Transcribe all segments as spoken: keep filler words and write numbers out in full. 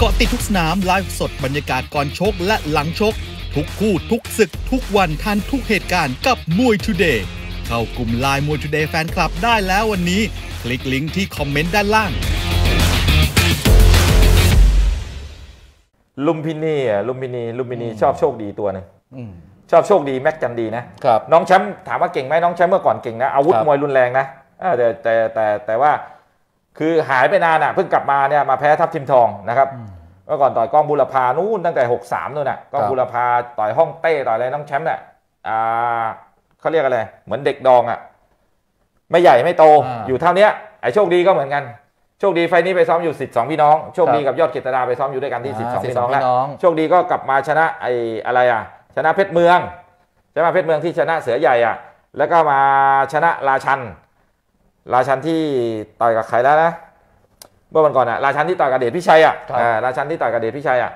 เกาะติดทุกสนามไลฟ์สดบรรยากาศก่อนชกและหลังชกทุกคู่ทุกศึกทุกวันทันทุกเหตุการณ์กับมวยทูเดย์เข้ากลุ่มไลน์มวยทูเดย์แฟนคลับได้แล้ววันนี้คลิกลิงก์ที่คอมเมนต์ด้านล่างลุมพินีอ่ะลุมพินีลุมพินีชอบโชคดีตัวนึงชอบโชคดีแม็กจันดีนะครับน้องแชมป์ถามว่าเก่งไหมน้องแชมป์เมื่อก่อนเก่งนะอาวุธมวยรุนแรงนะแต่แต่แต่แต่ว่าคือหายไปนานอ่ะเพิ่งกลับมาเนี่ยมาแพ้ทัพทิมทองนะครับเมื่อก่อนต่อยกองบุรพานู้นตั้งแต่หกสามนู่นน่ะกองบุรพาต่อยห้องเต้ต่อยอะไรน้องแชมป์เนี่ยเขาเรียกอะไรเหมือนเด็กดองอ่ะไม่ใหญ่ไม่โตอยู่เท่านี้ไอ้โชคดีก็เหมือนกันโชคดีไฟนี้ไปซ้อมอยู่สิทธิ์สองพี่น้องโชคดีกับยอดเกียรติดาไปซ้อมอยู่ด้วยกันที่สิทธิ์สองพี่น้องแล้วโชคดีก็กลับมาชนะไอ้อะไรอ่ะชนะเพชรเมืองชนะเพชรเมืองที่ชนะเสือใหญ่อ่ะแล้วก็มาชนะราชันราชันที่ต่อยกับใครแล้วนะเมื่อวันก่อนอ่ะราชันที่ต่อยกับเดชพิชัยอ่ะราชันที่ต่อยกับเดชพิชัยอ่ะ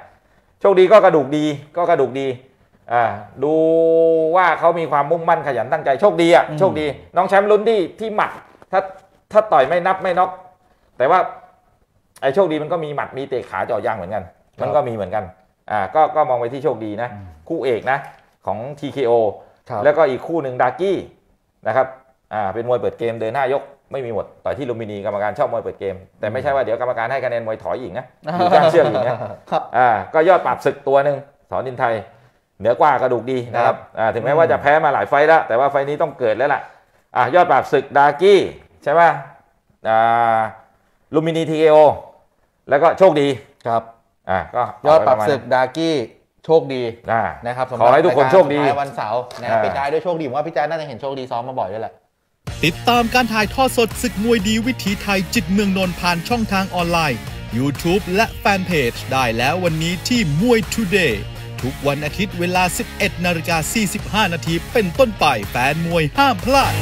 โชคดีก็กระดูกดีก็กระดูกดีอ่าดูว่าเขามีความมุ่งมั่นขยันตั้งใจโชคดีอ่ะโชคดีน้องแชมป์ลุ้นที่ที่หมัดถ้าถ้าต่อยไม่นับไม่น็อกแต่ว่าไอ้โชคดีมันก็มีหมัดมีเตะขาจ่อยางเหมือนกันมันก็มีเหมือนกันอ่าก็ก็มองไปที่โชคดีนะคู่เอกนะของ ที เค โอ แล้วก็อีกคู่หนึ่งดากี้นะครับอ่าเป็นมวยเปิดเกมเดินหน้ายกไม่มีหมดต่อยที่ลุมพินีกรรมการชอบมวยเปิดเกมแต่ไม่ใช่ว่าเดี๋ยวกรรมการให้คะแนนมวยถอยอีกนะอยู่จ้างเชื่ออีกนะอ่าก็ยอดปราบศึกตัวหนึ่งสอนดินไทยเหนือกว่ากระดูกดีนะครับอ่าถึงแม้ว่าจะแพ้มาหลายไฟแล้วแต่ว่าไฟนี้ต้องเกิดแล้วล่ะอ่ายอดปราบศึกดากี้ใช่ไหมอ่าลุมพินี ที เค โอ แล้วก็โชคดีครับอ่าก็ยอดปรับศึกดากี้โชคดีนะครับขอให้ทุกคนโชคดีวันเสาร์นะครับปิดท้ายด้วยโชคดีผมว่าพี่แจ๊ดน่าจะเห็นโชคดีซ้อมมาบ่อยด้วยแหละติดตามการถ่ายทอดสดศึกมวยดีวิถีไทยจิตเมืองนนท์ผ่านช่องทางออนไลน์ ยูทูบ และแฟนเพจได้แล้ววันนี้ที่มวยทูเดย์ทุกวันอาทิตย์เวลา สิบเอ็ดนาฬิกาสี่สิบห้านาทีเป็นต้นไปแฟนมวยห้ามพลาด